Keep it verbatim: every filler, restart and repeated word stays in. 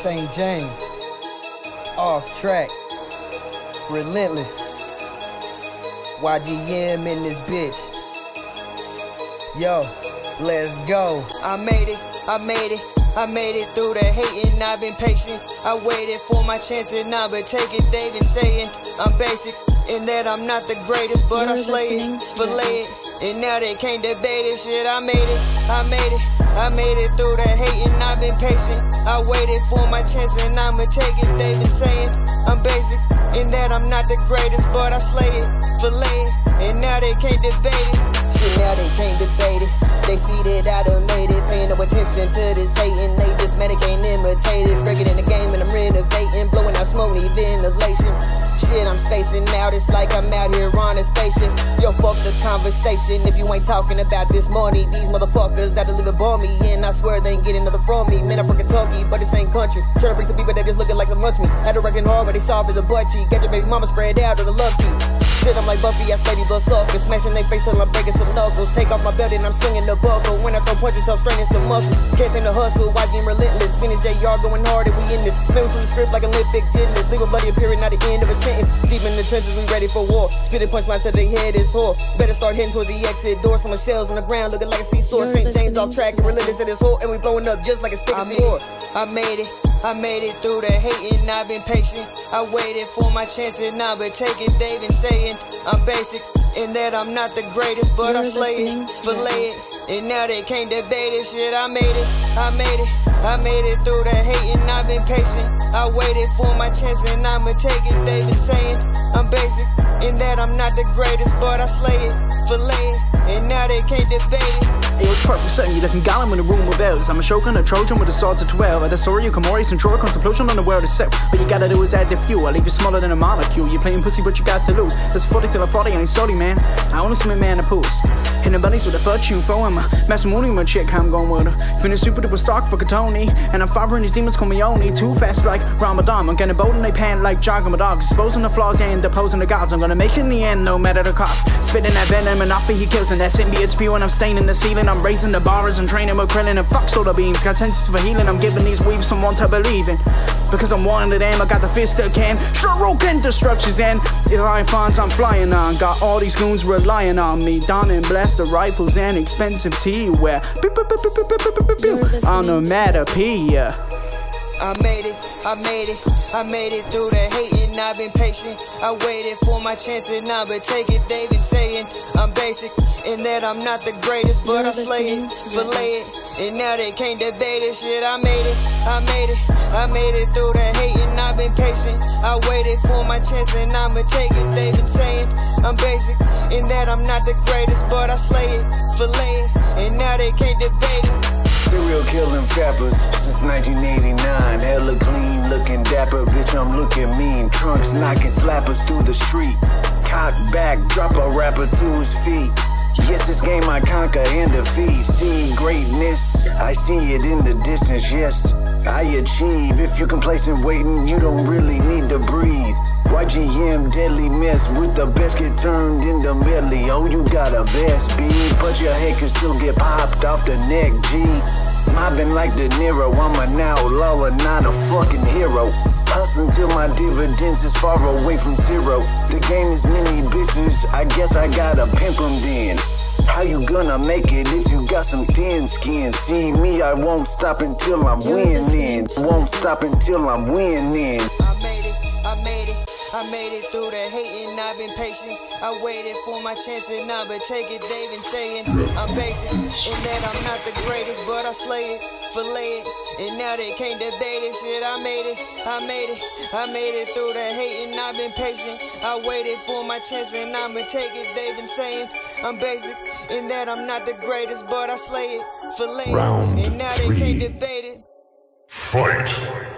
Saint James. Off track. Relentless. Y G M in this bitch. Yo, let's go. I made it, I made it, I made it through the hating. I've been patient. I waited for my chance and I've been taking. They've been saying I'm basic and that I'm not the greatest, but You're I slay it, fillet it. And now they can't debate it, shit, I made it, I made it, I made it through the hating. I've been patient, I waited for my chance and I'ma take it. They've been saying I'm basic, and that I'm not the greatest, but I slay it, fillet it, and now they can't debate it. Shit, now they can't debate it. They see that I done made it, paying no attention to this hating. They just mad it, can't imitate it, breaking in the game and I'm renovating, blowing out smoke, need ventilation. Shit, I'm spacing out, it's like I'm out here on a station. Yo, fuck the conversation. If you ain't talking about this money, these motherfuckers out to live above me, and I swear they ain't getting nothing from me. Man, I'm from Kentucky, but this ain't country. Trying to bring some people that just looking like some lunch meat. Had to reckon hard, but they saw it as a butt cheek. Got your baby mama spread out on the love seat. Shit, I'm like Buffy, I slay these little suckers, smashing their face till I'm breaking some knuckles. Take off my belt and I'm swinging the buckle. When I throw punches, I'm straining some muscles. Can't take the hustle, watching relentless. Phoenix J R going hard and we in this. Remember from the script like Olympic gymnast. Leave a bloody appearing at the end of a sentence. Deep in the trenches, we ready for war. Spitting punchlines to the head is whore. Better start hitting towards the exit door, some shells on the ground looking like a seesaw. Saint James off track and relentless at his whole, and we blowing up just like a stick of sword. I made it, I made it through the hating. I've been patient, I waited for my chance and I've been taking. They've been saying I'm basic and that I'm not the greatest, but I slay it, fillet it, and now they can't debate it. Shit, I made it, I made it, I made it through the hating. I've been patient, I waited for my chance and I'ma take it. They've been saying I'm basic and that I'm not the greatest, but I slay it, fillet it, and now they can't debate it. It was purple, certain you looking Gollum in a room with elves. I'm a shogun, a Trojan with a sword to twelve. At a story you can more and draw a contemplation on the world itself. But you gotta do is add the fuel. I leave you smaller than a molecule. You're playing pussy, but you got to lose. That's forty till I forty, I ain't sorry, man. I only swim in menopause. And the bunnies with a virtue for him. Masamune, my chick, I'm going with her. Finish super duper stock for Katoni. And I'm firing these demons, call me Oni. Too fast like Ramadan. I'm getting bold and they pan like jogging my dogs. Exposing the flaws and deposing the gods. I'm gonna make it in the end, no matter the cost. Spitting that venom and after he kills. And that symbiote's spew and I'm staining the ceiling. I'm raising the bars and training with krillin. And fuck solar beams, got senses for healing. I'm giving these weaves someone to believe in. Because I'm one of them, I got the fist that can Shuriken destructions and if I finds I'm flying on. Got all these goons relying on me. Don and blast the rifles and expensive tea wear. On a matter P, yeah. I made it, I made it, I made it through the hating. I've been patient, I waited for my chance and I've been taking. They've been saying I'm basic and that I'm not the greatest, but I slay it, fillet it, and now they can't debate it. Shit, I made it, I made it, I made it through the hating. I've been patient, I waited for my chance and I'ma take it. They've been saying I'm basic and that I'm not the greatest, but I slay it, fillet it, and now they can't debate it. Serial killing fappers since nineteen eighty-nine. Hella clean, looking dapper. Bitch, I'm looking mean. Trunks knocking slappers through the street. Cock back, drop a rapper to his feet. Yes, this game I conquer and defeat. See greatness, I see it in the distance. Yes, I achieve. If you're complacent waiting, you don't really need to breathe. Y G M deadly mess with the best get turned into medley. Oh, you got a vest, B, but your head can still get popped off the neck, G. Mobbing like De Niro, I'm an outlaw and not a fucking hero. Hustle till my dividends is far away from zero. The game is many bitches, I guess I gotta pimp them then. How you gonna make it if you got some thin skin? See me, I won't stop until I'm winning. Won't stop until I'm winning. I made it, I made it. I made it through the hating. I've been patient, I waited for my chance and I've been taking. They've been saying I'm basic and that I'm not the greatest, but I slay it, fillet it, and now they can't debate it. Shit, I made it, I made it, I made it through the hating. I've been patient, I waited for my chance and I'ma take it. They've been saying I'm basic and that I'm not the greatest, but I slay it, fillet it, and now they can't debate it. Fight.